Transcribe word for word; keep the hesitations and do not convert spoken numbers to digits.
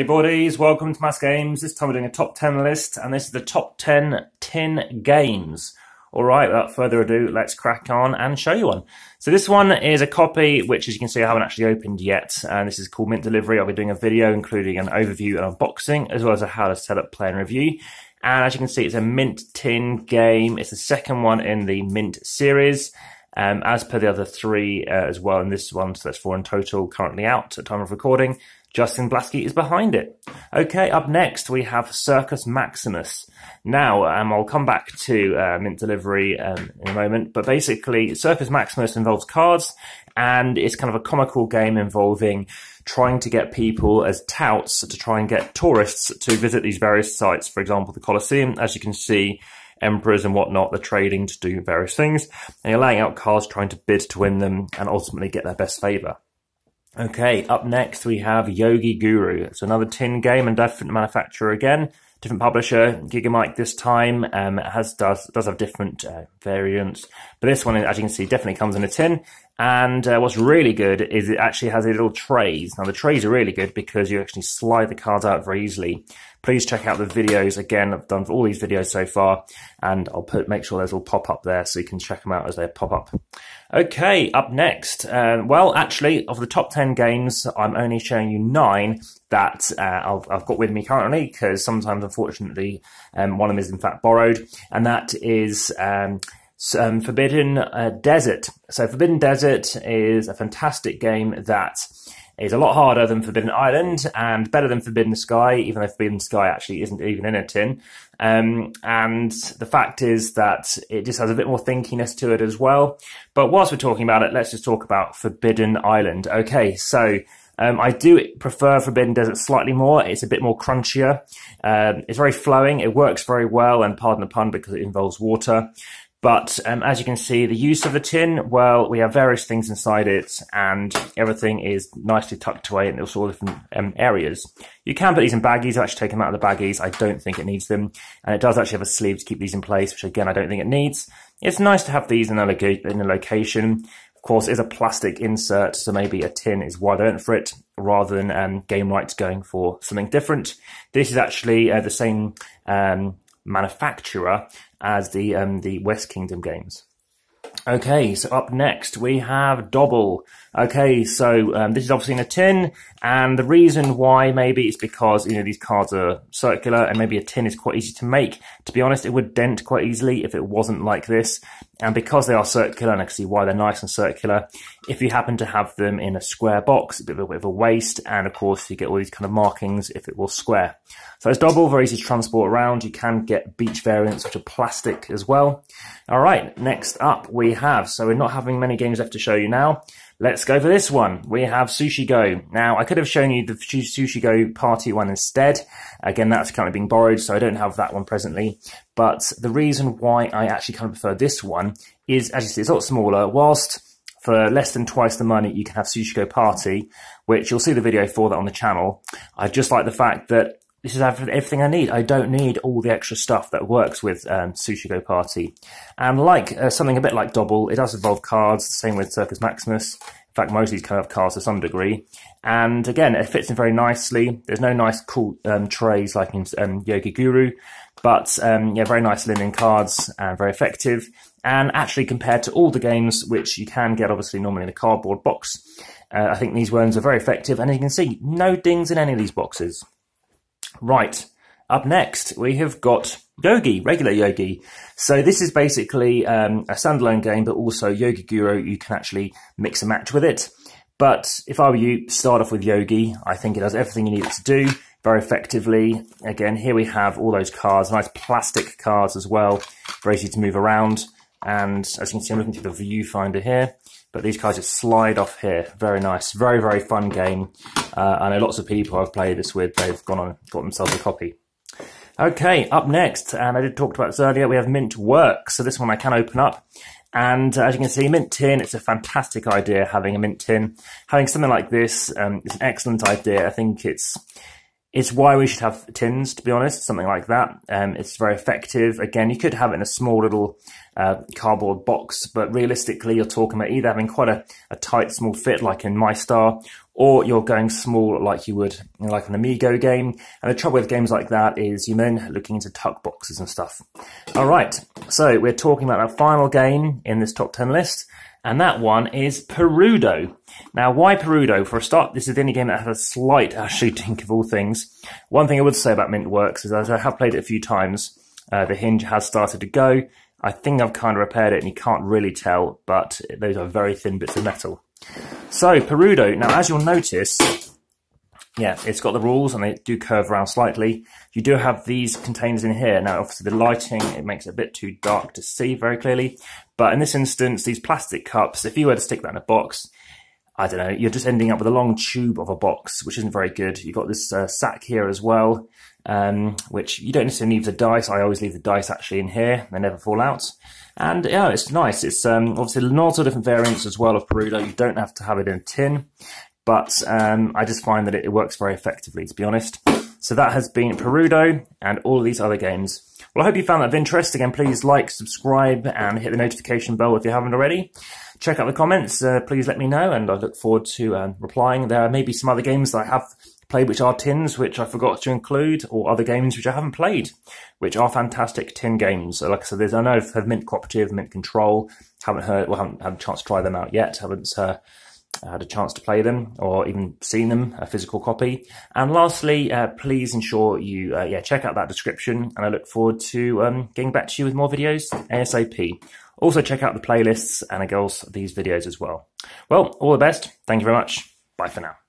Hey boardies, welcome to Amass Games. This time we're doing a top ten list, and this is the top ten tin games. Alright, without further ado, let's crack on and show you one. So this one is a copy which, as you can see, I haven't actually opened yet, and this is called Mint Delivery. I'll be doing a video including an overview and unboxing, as well as a how to set up, play and review. And as you can see, it's a mint tin game. It's the second one in the mint series, um, as per the other three uh, as well, and this one, so that's four in total, currently out at time of recording. Justin Blasky is behind it. Okay, up next we have Circus Maximus. Now, um, I'll come back to uh, Mint Delivery um, in a moment, but basically Circus Maximus involves cards, and it's kind of a comical game involving trying to get people as touts to try and get tourists to visit these various sites. For example, the Colosseum, as you can see, emperors and whatnot, they're trading to do various things, and you're laying out cards trying to bid to win them and ultimately get their best favour. Okay, up next we have Yogi Guru. It's another tin game and different manufacturer again, different publisher, Gigamic this time. Um, it has does does have different uh, variants, but this one, as you can see, definitely comes in a tin. And uh, what's really good is it actually has a little trays. Now the trays are really good because you actually slide the cards out very easily. Please check out the videos again. I've done all these videos so far, and I'll put make sure those will pop up there so you can check them out as they pop up. Okay, up next. Um, well, actually, of the top ten games, I'm only showing you nine that uh, I've, I've got with me currently, because sometimes, unfortunately, um, one of them is in fact borrowed, and that is um, um, Forbidden uh, Desert. So Forbidden Desert is a fantastic game that is a lot harder than Forbidden Island and better than Forbidden Sky, even though Forbidden Sky actually isn't even in a tin. Um, and the fact is that it just has a bit more thinkiness to it as well. But whilst we're talking about it, let's just talk about Forbidden Island. Okay, so um, I do prefer Forbidden Desert slightly more. It's a bit more crunchier. Um, it's very flowing. It works very well, and pardon the pun, because it involves water. But um, as you can see, the use of the tin, well, we have various things inside it, and everything is nicely tucked away in all different um, areas. You can put these in baggies. I've actually taken them out of the baggies. I don't think it needs them. And it does actually have a sleeve to keep these in place, which, again, I don't think it needs. It's nice to have these in a, loca in a location. Of course, it is a plastic insert, so maybe a tin is wide open for it, rather than um, Game Rights going for something different. This is actually uh, the same um, manufacturer as the um, the West Kingdom games. Okay, so up next we have Dobble. Okay, so um, this is obviously in a tin, and the reason why maybe is because, you know, these cards are circular, and maybe a tin is quite easy to make. To be honest, it would dent quite easily if it wasn't like this, and because they are circular, and I can see why they're nice and circular, if you happen to have them in a square box, a bit of a, bit of a waste, and of course you get all these kind of markings if it was square. So it's Double, very easy to transport around. You can get beach variants, which are plastic as well. All right, next up we have, so we're not having many games left to show you now. Let's go for this one. We have Sushi Go. Now, I could have shown you the Sushi Go Party one instead. Again, that's currently being borrowed, so I don't have that one presently. But the reason why I actually kind of prefer this one is, as you see, it's a lot smaller. Whilst for less than twice the money, you can have Sushi Go Party, which you'll see the video for that on the channel. I just like the fact that this is everything I need. I don't need all the extra stuff that works with um, Sushi Go Party. And like uh, something a bit like Dobble, it does involve cards, the same with Circus Maximus. In fact, most of these kind of cards to some degree. And again, it fits in very nicely. There's no nice cool um, trays like in um, Yogi Guru. But um, yeah, very nice linen cards and very effective. And actually, compared to all the games, which you can get obviously normally in a cardboard box, uh, I think these ones are very effective. And as you can see, no dings in any of these boxes. Right, up next we have got Yogi, regular Yogi. So this is basically um, a standalone game, but also Yogi Guru, you can actually mix and match with it. But if I were you, start off with Yogi. I think it does everything you need it to do very effectively. Again, here we have all those cards, nice plastic cards as well, very easy to move around. And as you can see, I'm looking through the viewfinder here, but these cards just slide off here. Very nice, very, very fun game. Uh, I know lots of people I've played this with, they've gone on, got themselves a copy. Okay, up next, and I did talk about this earlier, we have Mint Works. So this one I can open up. And uh, as you can see, mint tin, it's a fantastic idea having a mint tin. Having something like this, um, it's an excellent idea. I think it's It's why we should have tins, to be honest, something like that. Um, it's very effective. Again, you could have it in a small little uh, cardboard box, but realistically, you're talking about either having quite a, a tight, small fit, like in My Star, or you're going small like you would, you know, like an Amigo game. And the trouble with games like that is you're then looking into tuck boxes and stuff. All right, so we're talking about our final game in this top ten list, and that one is Perudo. Now, why Perudo? For a start, this is the only game that has a slight shooting of all things. One thing I would say about Mint Works is that I have played it a few times. Uh, the hinge has started to go. I think I've kind of repaired it, and you can't really tell, but those are very thin bits of metal. So, Perudo. Now, as you'll notice, yeah, it's got the rules, and they do curve around slightly. You do have these containers in here. Now, obviously, the lighting, it makes it a bit too dark to see very clearly. But in this instance, these plastic cups, if you were to stick that in a box, I don't know, you're just ending up with a long tube of a box, which isn't very good. You've got this uh, sack here as well, um, which you don't necessarily leave the dice. I always leave the dice actually in here. They never fall out. And yeah, it's nice. It's um, obviously lots of different variants as well of Perudo. You don't have to have it in a tin, but um, I just find that it works very effectively, to be honest. So that has been Perudo and all of these other games. Well, I hope you found that of interest. Again, please like, subscribe, and hit the notification bell if you haven't already. Check out the comments. Uh, please let me know, and I look forward to um, replying. There may be some other games that I have played which are tins, which I forgot to include, or other games which I haven't played, which are fantastic tin games. So, like I said, there's, I know I've heard Mint Cooperative, Mint Control. Haven't heard, well, haven't had a chance to try them out yet. Haven't uh, had a chance to play them or even seen them, a physical copy. And lastly, uh, please ensure you uh, yeah check out that description, and I look forward to um, getting back to you with more videos ASAP. Also check out the playlists and I guess these videos as well. Well, all the best. Thank you very much. Bye for now.